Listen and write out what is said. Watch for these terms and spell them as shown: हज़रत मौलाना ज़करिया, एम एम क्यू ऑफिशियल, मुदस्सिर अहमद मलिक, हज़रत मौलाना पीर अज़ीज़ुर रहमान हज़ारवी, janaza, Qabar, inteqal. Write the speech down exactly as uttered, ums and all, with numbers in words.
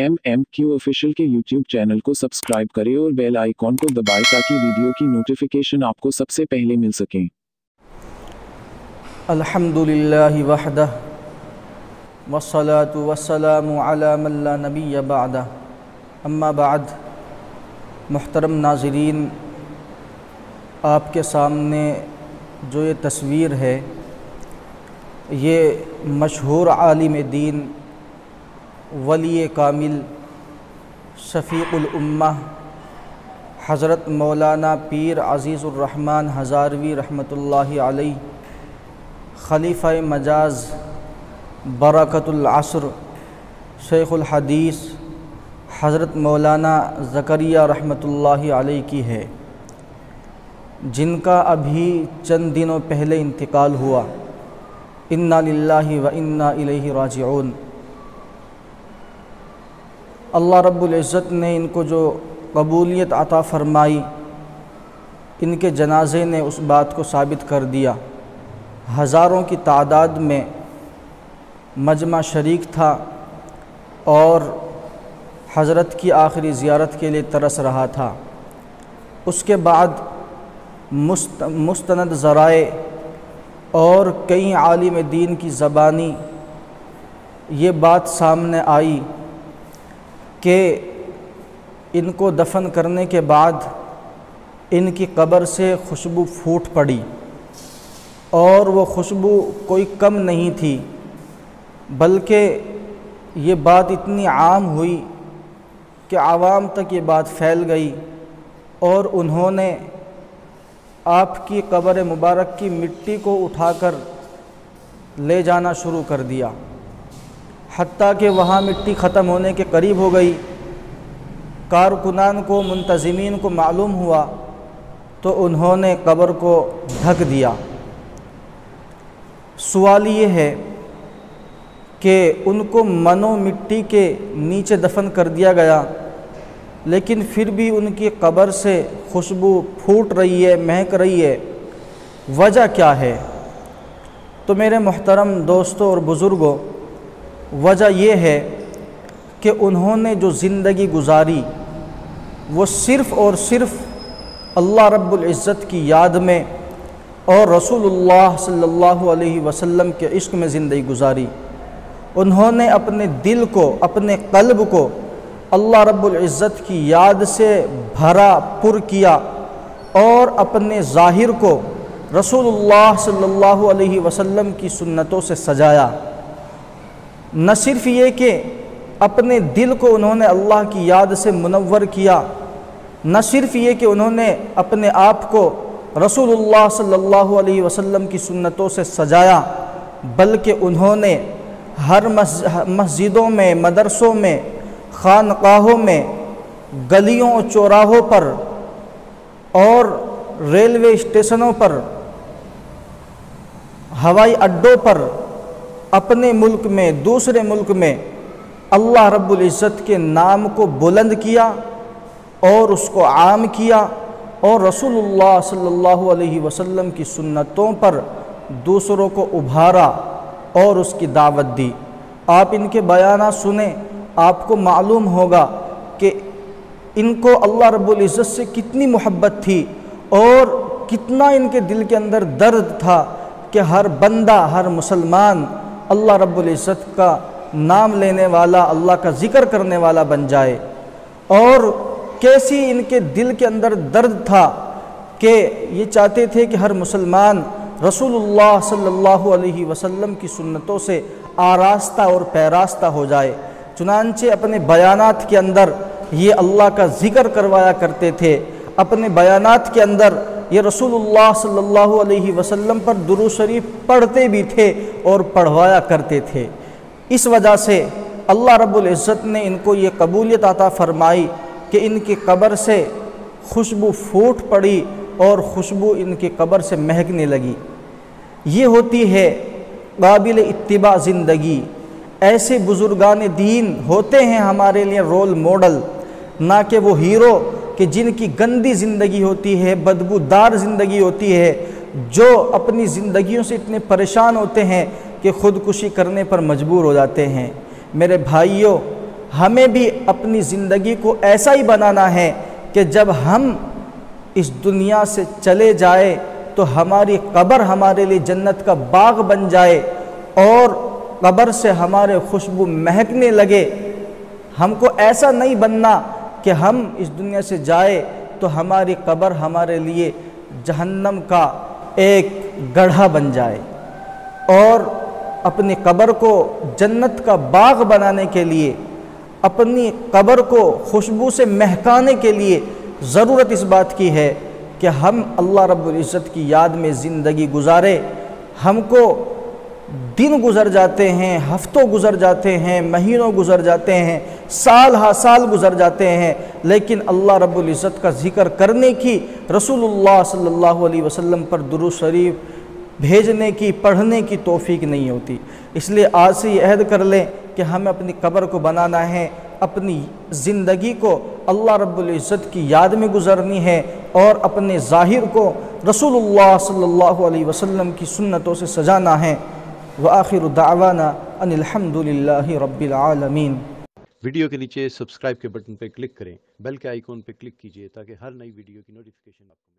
एम एम क्यू ऑफिशियल के YouTube channel को subscribe करें और बेल आइकॉन को दबाएं ताकि वीडियो की नोटिफिकेशन आपको सबसे पहले मिल सके। अल्हम्दुलिल्लाहि वहदह वस्सलातु वस्सलामु अला मन ला नबिय्य बअदह। अम्मा बाद, मुहतरम नाज़रीन, आपके सामने जो ये तस्वीर है, ये मशहूर आलिम दीन, वली कामिल, शफ़ीक़ुल उम्मा हज़रत मौलाना पीर अज़ीज़ुर रहमान हज़ारवी रहमतुल्लाहि अलैह, खलीफ़ा मजाज बरकतुल अस्र शेखुल हदीस हज़रत मौलाना ज़करिया रहमतुल्लाहि अलैह की है, जिनका अभी चंद दिनों पहले इंतकाल हुआ। इन्ना लिल्लाहि व इन्ना इलैहि राजिऊन। अल्लाह रब्बुल इज़्ज़त ने इनको जो कबूलियत अता फ़रमाई, इनके जनाजे ने उस बात को साबित कर दिया। हज़ारों की तादाद में मजमा शरीक था और हज़रत की आखिरी ज़ियारत के लिए तरस रहा था। उसके बाद मुस्त मुस्तनद ज़राए और कई आलिम दीन की ज़बानी ये बात सामने आई कि इनको दफन करने के बाद इनकी कब्र से खुशबू फूट पड़ी, और वो खुशबू कोई कम नहीं थी, बल्कि ये बात इतनी आम हुई कि आवाम तक ये बात फैल गई। और उन्होंने आपकी कब्र मुबारक की मिट्टी को उठाकर ले जाना शुरू कर दिया, हत्ता कि वहाँ मिट्टी ख़त्म होने के करीब हो गई। कारकुनान को, मुंतज़मीन को मालूम हुआ तो उन्होंने कब्र को ढक दिया। सवाल ये है कि उनको मनो मिट्टी के नीचे दफन कर दिया गया, लेकिन फिर भी उनकी कब्र से खुशबू फूट रही है, महक रही है, वजह क्या है? तो मेरे मोहतरम दोस्तों और बुज़ुर्गों, वजह यह है कि उन्होंने जो ज़िंदगी गुजारी वो सिर्फ़ और सिर्फ अल्लाह रब्बुल इज़्ज़त की याद में और रसूलुल्लाह सल्लल्लाहु अलैहि वसल्लम के इश्क में ज़िंदगी गुजारी। उन्होंने अपने दिल को, अपने क़ल्ब को अल्लाह रब्बुल इज़्ज़त की याद से भरा पुर किया और अपने ज़ाहिर को रसूलुल्लाह सल्लल्लाहु अलैहि वसल्लम की सुन्नतों से सजाया। न सिर्फ ये कि अपने दिल को उन्होंने अल्लाह की याद से मुनव्वर किया, न सिर्फ ये कि उन्होंने अपने आप को रसूलुल्लाह सल्लल्लाहु अलैहि वसल्लम की सुन्नतों से सजाया, बल्कि उन्होंने हर मस्जिदों में, मदरसों में, खानकाहों में, गलियों और चौराहों पर और रेलवे स्टेशनों पर, हवाई अड्डों पर, अपने मुल्क में, दूसरे मुल्क में अल्लाह रब्बुल इज़्ज़त के नाम को बुलंद किया और उसको आम किया और रसूलुल्लाह सल्लल्लाहु अलैहि वसल्लम की सुन्नतों पर दूसरों को उभारा और उसकी दावत दी। आप इनके बयाना सुने, आपको मालूम होगा कि इनको अल्लाह रब्बुल इज़्ज़त से कितनी मोहब्बत थी और कितना इनके दिल के अंदर दर्द था कि हर बंदा, हर मुसलमान अल्लाह रब्बुल इज़्ज़त का नाम लेने वाला, अल्लाह का ज़िक्र करने वाला बन जाए। और कैसी इनके दिल के अंदर दर्द था कि ये चाहते थे कि हर मुसलमान रसूलुल्लाह सल्लल्लाहु अलैहि वसल्लम की सुन्नतों से आरास्ता और पैरास्ता हो जाए। चुनांचे अपने बयानात के अंदर ये अल्लाह का ज़िक्र करवाया करते थे, अपने बयानात के अंदर ये रसूलुल्लाह सल्लल्लाहु अलैहि वसल्लम पर दुरूद शरीफ पढ़ते भी थे और पढ़वाया करते थे। इस वजह से अल्लाह रब्बुल इज़्ज़त ने इनको ये कबूलियत अता फ़रमाई कि इनकी कब्र से खुशबू फूट पड़ी और खुशबू इनकी कब्र से महकने लगी। ये होती है काबिल इत्तिबा ज़िंदगी। ऐसे बुज़ुर्गान दीन होते हैं हमारे लिए रोल मॉडल, ना कि वो हीरो कि जिनकी गंदी ज़िंदगी होती है, बदबूदार ज़िंदगी होती है, जो अपनी ज़िंदगियों से इतने परेशान होते हैं कि ख़ुदकुशी करने पर मजबूर हो जाते हैं। मेरे भाइयों, हमें भी अपनी ज़िंदगी को ऐसा ही बनाना है कि जब हम इस दुनिया से चले जाए तो हमारी कब्र हमारे लिए जन्नत का बाग बन जाए और कब्र से हमारे खुशबू महकने लगे। हमको ऐसा नहीं बनना कि हम इस दुनिया से जाए तो हमारी कब्र हमारे लिए जहन्नम का एक गड्ढा बन जाए। और अपनी कब्र को जन्नत का बाग बनाने के लिए, अपनी कब्र को खुशबू से महकाने के लिए ज़रूरत इस बात की है कि हम अल्लाह रब्बुल इज़्ज़त की याद में ज़िंदगी गुजारे। हमको दिन गुज़र जाते हैं, हफ्तों गुज़र जाते हैं, महीनों गुज़र जाते हैं, साल हा साल गुज़र जाते हैं, लेकिन अल्लाह रब्बुल इज़्ज़त का ज़िक्र करने की, रसूलुल्लाह सल्लल्लाहु अलैहि वसल्लम पर दुरूद शरीफ भेजने की, पढ़ने की तौफीक नहीं होती। इसलिए आज से ये अहद कर लें कि हमें अपनी कब्र को बनाना है, अपनी ज़िंदगी को अल्लाह रब्बुल इज़्ज़त की याद में गुज़रनी है और अपने ज़ाहिर को रसूलुल्लाह सल्लल्लाहु अलैहि वसल्लम की सुन्नतों से सजाना है। व आखिरु दावाना अनिल हम्दुलिल्लाहि रब्बिल आलमीन। वीडियो के नीचे सब्सक्राइब के बटन पर क्लिक करें, बेल के आइकॉन पर क्लिक कीजिए ताकि हर नई वीडियो की नोटिफिकेशन आपको